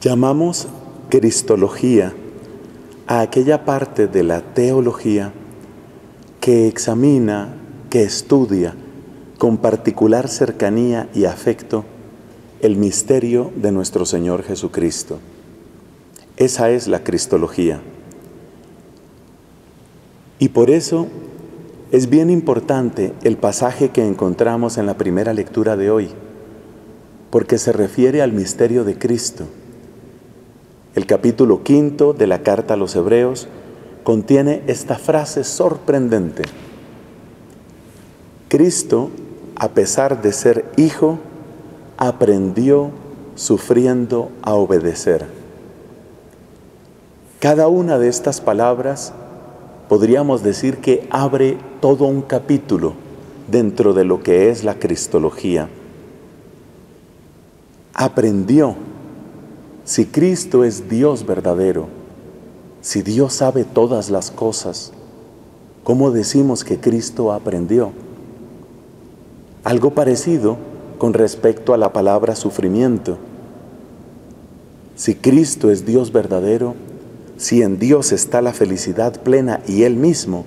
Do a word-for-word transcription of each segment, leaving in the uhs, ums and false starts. Llamamos cristología a aquella parte de la teología que examina, que estudia con particular cercanía y afecto el misterio de nuestro Señor Jesucristo. Esa es la cristología. Y por eso es bien importante el pasaje que encontramos en la primera lectura de hoy, porque se refiere al misterio de Cristo. El capítulo quinto de la carta a los Hebreos contiene esta frase sorprendente. Cristo, a pesar de ser hijo, aprendió sufriendo a obedecer. Cada una de estas palabras podríamos decir que abre todo un capítulo dentro de lo que es la cristología. Aprendió. Si Cristo es Dios verdadero, si Dios sabe todas las cosas, ¿cómo decimos que Cristo aprendió? Algo parecido con respecto a la palabra sufrimiento. Si Cristo es Dios verdadero, si en Dios está la felicidad plena y Él mismo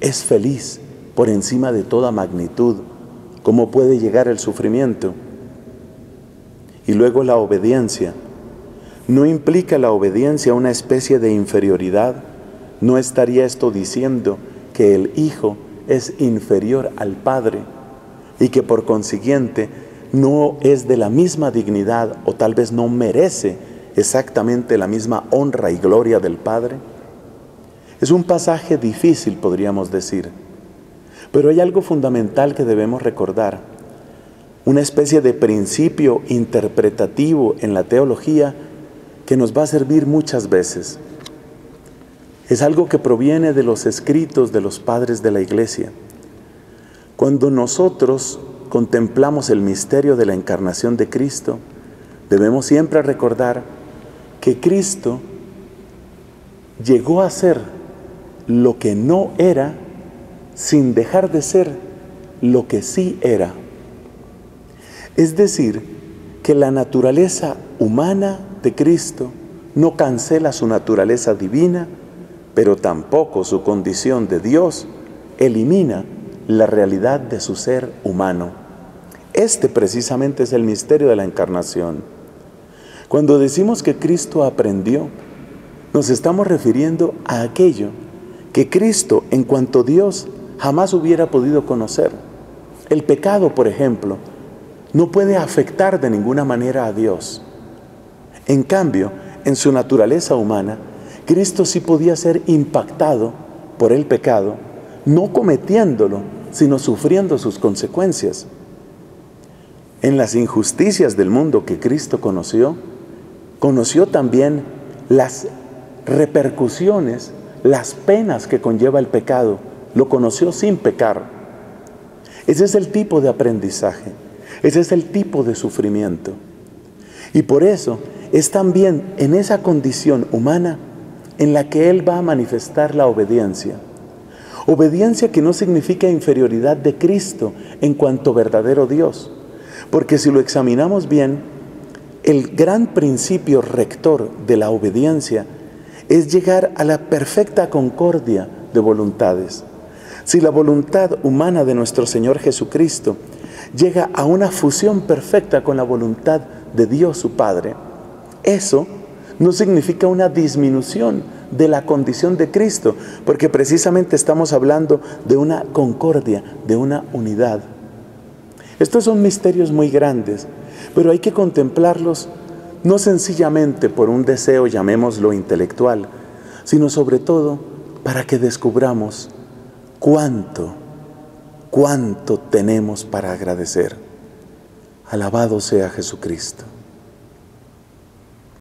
es feliz por encima de toda magnitud, ¿cómo puede llegar el sufrimiento? Y luego la obediencia. ¿No implica la obediencia una especie de inferioridad? ¿No estaría esto diciendo que el Hijo es inferior al Padre y que por consiguiente no es de la misma dignidad o tal vez no merece exactamente la misma honra y gloria del Padre? Es un pasaje difícil, podríamos decir, pero hay algo fundamental que debemos recordar. Una especie de principio interpretativo en la teología que nos va a servir muchas veces. Es algo que proviene de los escritos de los padres de la Iglesia. Cuando nosotros contemplamos el misterio de la encarnación de Cristo, debemos siempre recordar que Cristo llegó a ser lo que no era sin dejar de ser lo que sí era. Es decir, que la naturaleza humana de Cristo no cancela su naturaleza divina, pero tampoco su condición de Dios elimina la realidad de su ser humano. Este precisamente es el misterio de la encarnación. Cuando decimos que Cristo aprendió, nos estamos refiriendo a aquello que Cristo, en cuanto Dios, jamás hubiera podido conocer. El pecado, por ejemplo, no puede afectar de ninguna manera a Dios. En cambio, en su naturaleza humana, Cristo sí podía ser impactado por el pecado, no cometiéndolo, sino sufriendo sus consecuencias. En las injusticias del mundo que Cristo conoció, conoció también las repercusiones, las penas que conlleva el pecado. Lo conoció sin pecar. Ese es el tipo de aprendizaje, ese es el tipo de sufrimiento. Y por eso es también en esa condición humana en la que Él va a manifestar la obediencia. Obediencia que no significa inferioridad de Cristo en cuanto verdadero Dios. Porque si lo examinamos bien, el gran principio rector de la obediencia es llegar a la perfecta concordia de voluntades. Si la voluntad humana de nuestro Señor Jesucristo llega a una fusión perfecta con la voluntad de Dios su Padre, eso no significa una disminución de la condición de Cristo, porque precisamente estamos hablando de una concordia, de una unidad. Estos son misterios muy grandes, pero hay que contemplarlos no sencillamente por un deseo, llamémoslo intelectual, sino sobre todo para que descubramos cuánto, cuánto tenemos para agradecer. Alabado sea Jesucristo.